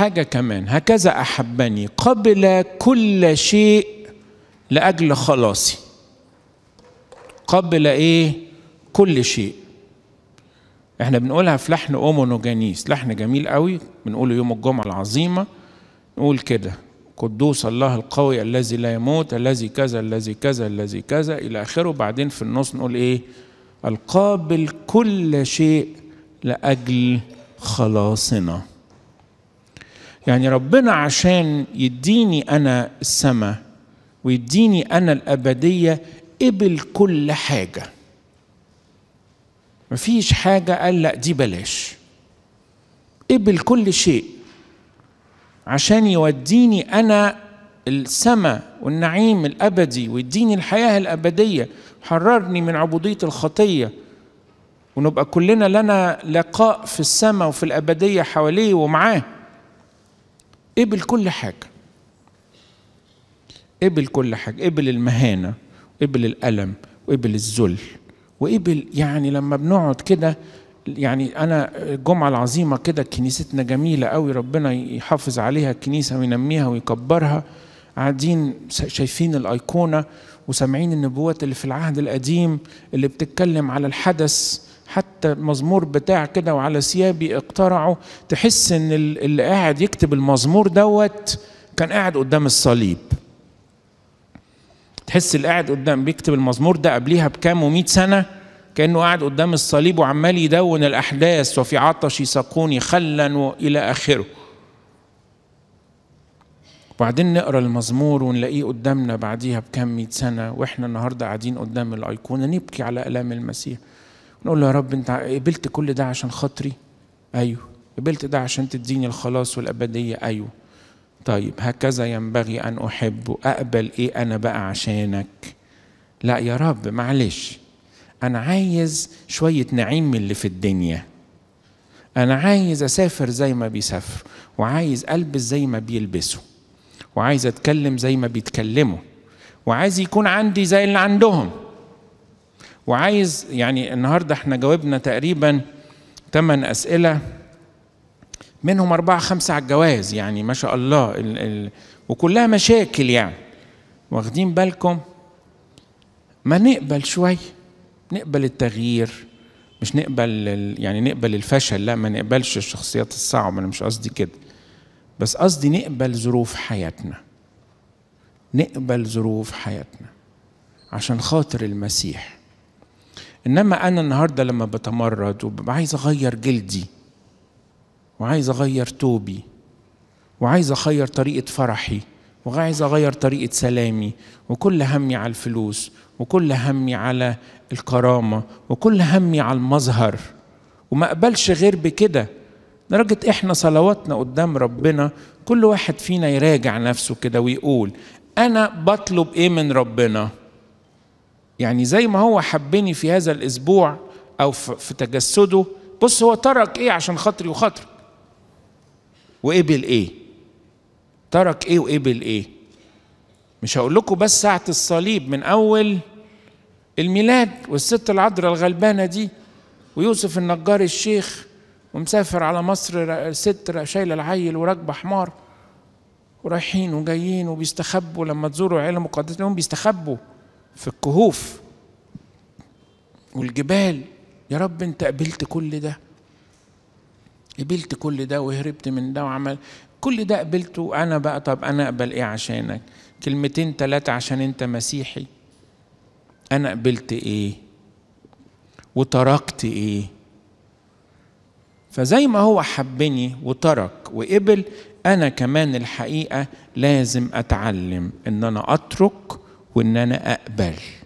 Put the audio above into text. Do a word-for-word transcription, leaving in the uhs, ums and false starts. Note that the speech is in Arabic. حاجة كمان، هكذا أحبني قبل كل شيء لأجل خلاصي. قبل إيه؟ كل شيء. احنا بنقولها في لحن أومونوجانيس، لحن جميل قوي بنقوله يوم الجمعة العظيمة، نقول كده: قدوس الله القوي الذي لا يموت، الذي كذا الذي كذا الذي كذا إلى آخره. وبعدين في النص نقول إيه؟ القابل كل شيء لأجل خلاصنا. يعني ربنا عشان يديني أنا السماء ويديني أنا الأبدية قبل كل حاجة، مفيش حاجة قال لأ دي بلاش، قبل كل شيء عشان يوديني أنا السماء والنعيم الأبدي ويديني الحياة الأبدية، حررني من عبودية الخطية، ونبقى كلنا لنا لقاء في السماء وفي الأبدية حواليه ومعاه. قبل كل حاجة، قبل كل حاجة، قبل المهانة وقبل الألم وقبل الذل وقبل، يعني لما بنقعد كده، يعني أنا الجمعة العظيمة كده كنيستنا جميلة قوي، ربنا يحافظ عليها الكنيسة وينميها ويكبرها. قاعدين شايفين الأيقونة وسامعين النبوات اللي في العهد القديم اللي بتتكلم على الحدث، حتى المزمور بتاع كده وعلى ثيابي اقترعوا. تحس ان اللي قاعد يكتب المزمور دوت كان قاعد قدام الصليب. تحس اللي قاعد قدام بيكتب المزمور ده قبليها بكام ومئة سنة كأنه قاعد قدام الصليب وعمال يدون الأحداث: وفي عطش سقوني خلا وإلى آخره. وبعدين نقرأ المزمور ونلاقيه قدامنا بعديها بكام مئة سنة، وإحنا النهاردة قاعدين قدام الأيقونة نبكي على آلام المسيح، نقول له: يا رب أنت قبلت كل ده عشان خاطري؟ أيوه. قبلت ده عشان تديني الخلاص والأبدية؟ أيوه. طيب هكذا ينبغي أن أحب. أقبل إيه أنا بقى عشانك؟ لا يا رب معلش، أنا عايز شوية نعيم من اللي في الدنيا، أنا عايز أسافر زي ما بيسافروا، وعايز ألبس زي ما بيلبسوا، وعايز أتكلم زي ما بيتكلموا، وعايز يكون عندي زي اللي عندهم، وعايز. يعني النهاردة احنا جاوبنا تقريبا ثمان أسئلة، منهم أربعة خمسة على الجواز، يعني ما شاء الله، ال ال وكلها مشاكل. يعني واخدين بالكم؟ ما نقبل شوية، نقبل التغيير، مش نقبل يعني نقبل الفشل، لا ما نقبلش الشخصيات الصعبة، أنا مش قصدي كده، بس قصدي نقبل ظروف حياتنا، نقبل ظروف حياتنا عشان خاطر المسيح. إنما أنا النهاردة لما بتمرد وببقى عايز أغير جلدي، وعايز أغير توبي، وعايز أغير طريقة فرحي، وعايز أغير طريقة سلامي، وكل همي على الفلوس، وكل همي على الكرامة، وكل همي على المظهر، وما أقبلش غير بكده. لدرجة إحنا صلواتنا قدام ربنا كل واحد فينا يراجع نفسه كده ويقول: أنا بطلب إيه من ربنا؟ يعني زي ما هو حبني في هذا الأسبوع أو في تجسده، بص هو ترك إيه عشان خاطري وخاطرك، وقبل إيه، ترك إيه وقبل إيه. مش هقول لكم بس ساعة الصليب، من أول الميلاد والست العذراء الغلبانة دي، ويوسف النجار الشيخ ومسافر على مصر، ست شايله العيل وراكبه حمار، ورايحين وجايين وبيستخبوا. لما تزوروا عيله مقدسه لهم بيستخبوا في الكهوف والجبال. يا رب انت قبلت كل ده، قبلت كل ده وهربت من ده وعمل كل ده قبلته، انا بقى طب انا اقبل ايه عشانك؟ كلمتين ثلاثه عشان انت مسيحي، انا قبلت ايه وتركت ايه؟ فزي ما هو حبني وترك وقبل، أنا كمان الحقيقة لازم أتعلم إن أنا أترك وإن أنا أقبل.